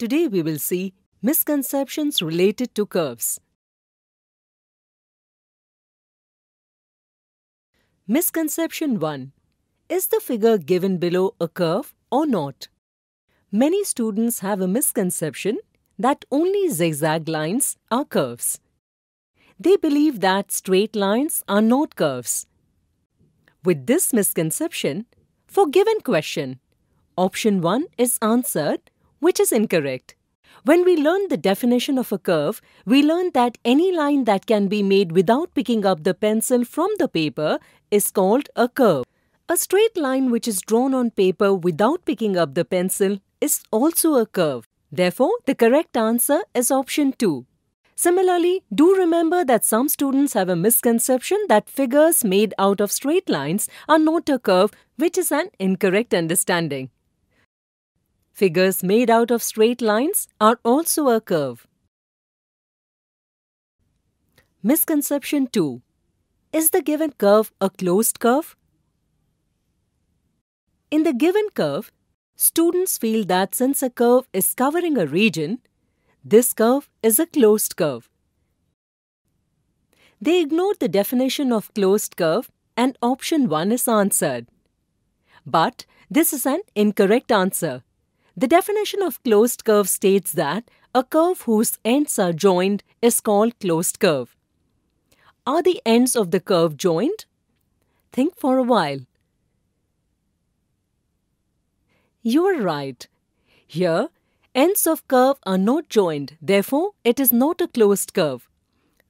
Today we will see misconceptions related to curves. Misconception 1. Is the figure given below a curve or not? Many students have a misconception that only zigzag lines are curves. They believe that straight lines are not curves. With this misconception, for given question, option 1 is answered, which is incorrect. When we learn the definition of a curve, we learn that any line that can be made without picking up the pencil from the paper is called a curve. A straight line which is drawn on paper without picking up the pencil is also a curve. Therefore, the correct answer is option 2. Similarly, do remember that some students have a misconception that figures made out of straight lines are not a curve, which is an incorrect understanding. Figures made out of straight lines are also a curve. Misconception 2. Is the given curve a closed curve? In the given curve, students feel that since a curve is covering a region, this curve is a closed curve. They ignore the definition of closed curve and option 1 is answered. But this is an incorrect answer. The definition of closed curve states that a curve whose ends are joined is called closed curve. Are the ends of the curve joined? Think for a while. You are right. Here, ends of curve are not joined, therefore it is not a closed curve.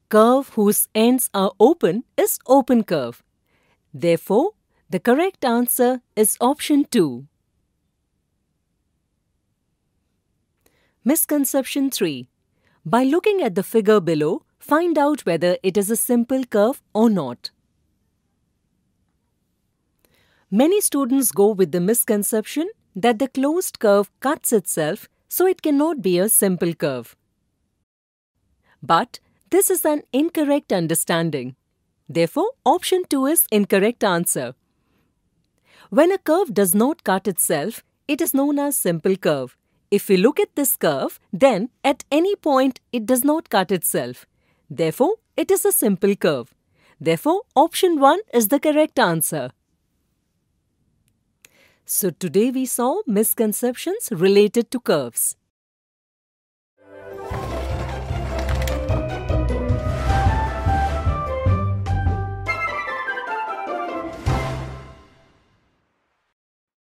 Curve whose ends are open is open curve. Therefore, the correct answer is option 2. Misconception 3. By looking at the figure below, find out whether it is a simple curve or not. Many students go with the misconception that the closed curve cuts itself, so it cannot be a simple curve. But this is an incorrect understanding. Therefore, option 2 is incorrect answer. When a curve does not cut itself, it is known as simple curve. If we look at this curve, then at any point it does not cut itself. Therefore, it is a simple curve. Therefore, option 1 is the correct answer. So today we saw misconceptions related to curves.